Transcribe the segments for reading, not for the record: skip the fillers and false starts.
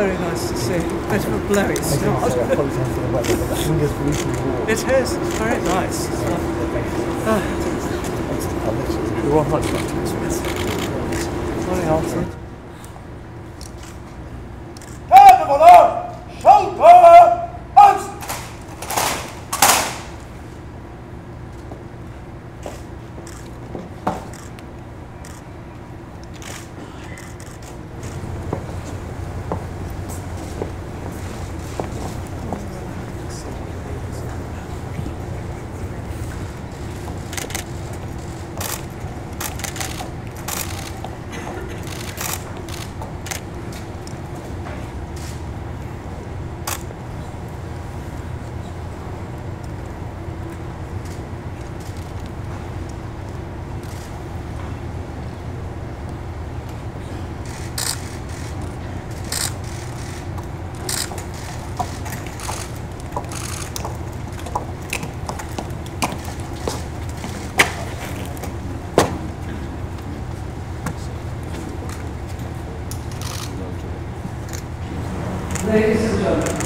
very nice to see. It's blurry, it's not. I apologise for the weather, but the hangar's beautiful. It is, it's very nice. You're on much better. Very awesome. Ladies and gentlemen,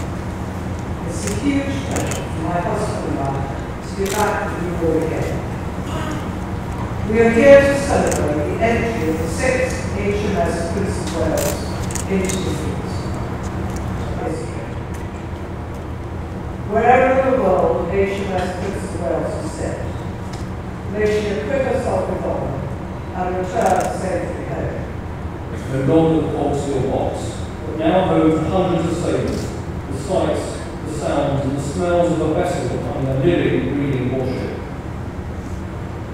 it's a huge pleasure for my husband and I to be back with you all again. We are here to celebrate the entry of the 6th HMS Prince of Wales into the fleet. Wherever in the world HMS Prince of Wales is sent, may she equip herself with honour and return safely home. The golden corkscrew box now holds hundreds of sailors, the sights, the sounds, and the smells of a vessel on a living, breathing warship.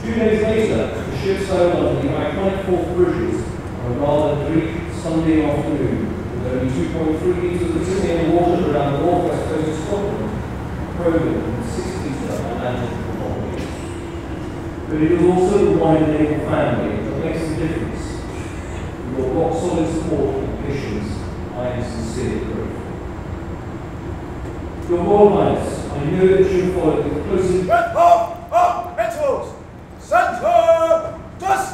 2 days later, the ship sailed under the iconic Four Bridges on a rather bleak Sunday afternoon, with only 2.3 metres of Sydney water around the northwest coast of Scotland, probing in 6 metres of Atlantic economy. But it was also the wide naval family that makes the difference. Your rock-solid support and patience I am sincerely grateful. Your Royal Highness, I know that you have followed the closest. Red Hawk of Metals! Centre! Dust!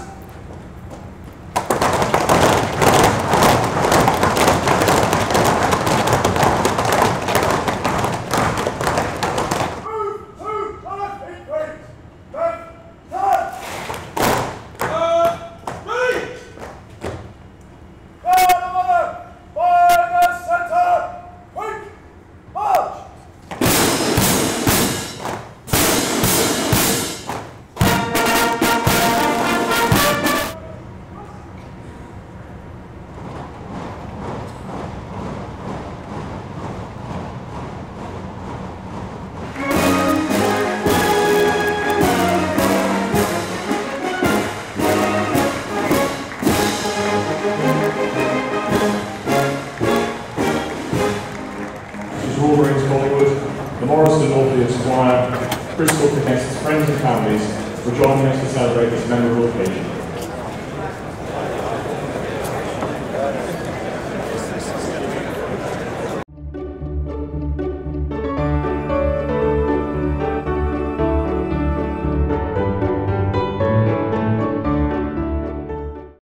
Bristol connects its friends and families for joining us to celebrate this memorable occasion.